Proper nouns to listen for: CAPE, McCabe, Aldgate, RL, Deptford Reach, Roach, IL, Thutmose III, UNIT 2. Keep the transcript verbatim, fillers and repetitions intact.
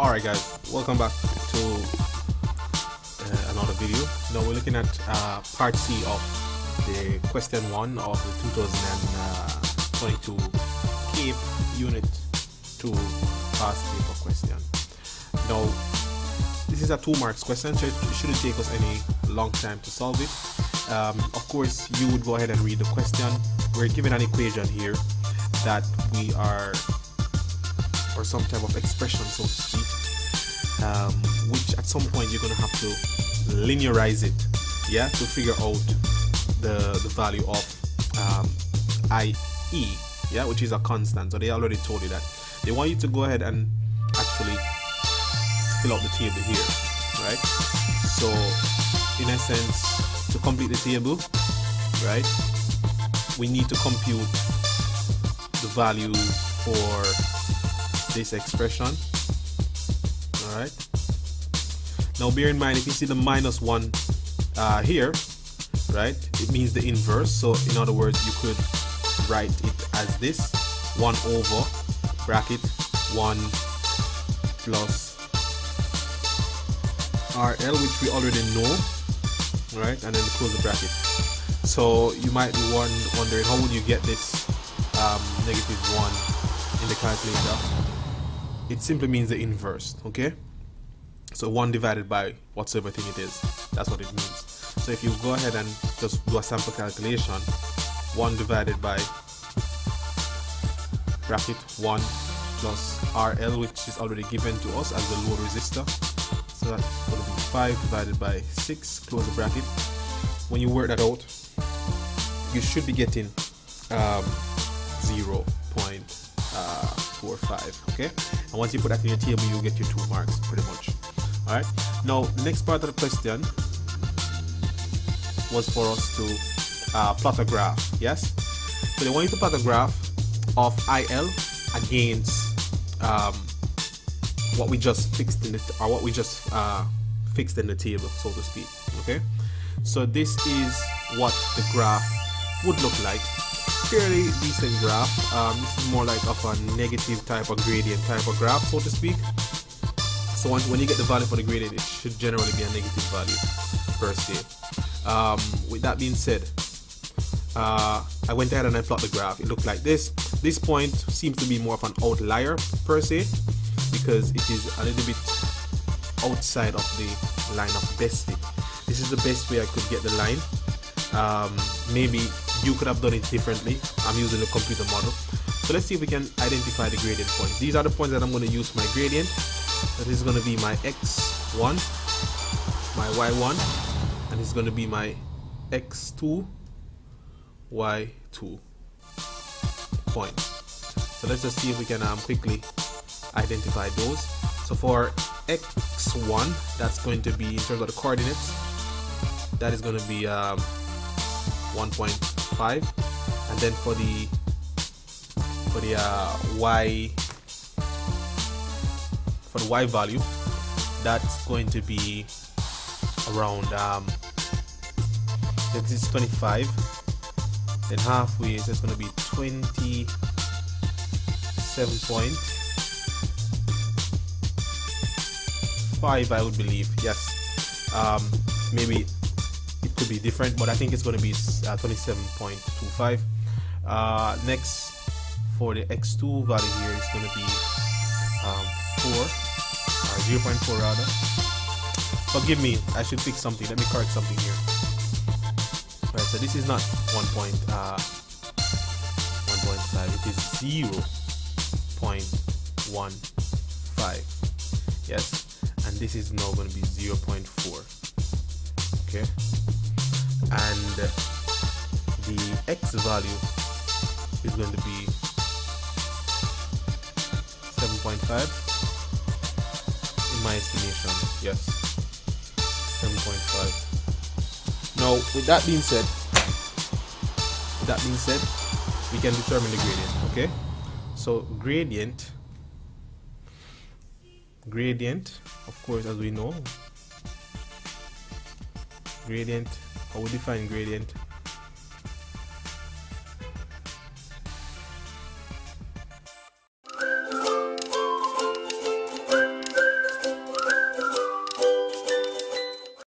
Alright guys, welcome back to uh, another video. Now we're looking at uh, part C of the question one of the two thousand twenty-two CAPE unit two past paper question. Now this is a two marks question, so it shouldn't take us any long time to solve it. Um, of course you would go ahead and read the question. We're given an equation here that we are, or some type of expression, so to speak, um, which at some point you're going to have to linearize it, yeah, to figure out the, the value of um, I E, yeah, which is a constant. So they already told you that. They want you to go ahead and actually fill out the table here, right? So in essence, to complete the table, right, we need to compute the value for this expression. All right, now bear in mind, if you see the minus one uh, here, right, it means the inverse. So in other words, you could write it as this: one over bracket one plus R L, which we already know, right, and then close the bracket. So you might be wondering, how would you get this um, negative one in the calculator? It simply means the inverse, okay? So one divided by whatsoever thing it is, that's what it means. So if you go ahead and just do a sample calculation, one divided by bracket one plus R L, which is already given to us as the load resistor, so that's going to be five divided by six, close the bracket. When you work that out, you should be getting um, zero point four five, okay? And once you put that in your table, you get your two marks pretty much. All right, now the next part of the question was for us to uh, plot a graph. Yes, so they want you to plot a graph of I L against um, what we just fixed in it, or what we just uh, fixed in the table, so to speak, okay? So this is what the graph would look like. Fairly decent graph. Um, this is more like of a negative type of gradient type of graph, so to speak. So once, when you get the value for the gradient, it should generally be a negative value per se. Um, with that being said, uh, I went ahead and I plot the graph. It looked like this. This point seems to be more of an outlier per se, because it is a little bit outside of the line of best fit. This is the best way I could get the line. Um, maybe you could have done it differently. I'm using a computer model. So let's see if we can identify the gradient points. These are the points that I'm going to use my gradient. So this is going to be my x one, my y one, and it's going to be my x two, y two points. So let's just see if we can um, quickly identify those. So for x one, that's going to be, in terms of the coordinates, that is going to be um, one point five, and then for the for the uh, y for the y value, that's going to be around um, this is twenty-five. Then halfway, so it's going to be twenty-seven point five, I would believe. Yes, um, maybe it could be different, but I think it's going to be uh, twenty-seven point two five. Uh, next, for the x two value here, it's going to be um, four, or zero point four rather. Forgive me, I should fix something. Let me correct something here. All right, so this is not one point five, it is zero point one five. Yes, and this is now going to be zero point four. Okay, and the x value is going to be seven point five in my estimation. Yes, seven point five. Now with that being said, with that being said, we can determine the gradient. Okay, so gradient, gradient, of course, as we know, gradient, I will define gradient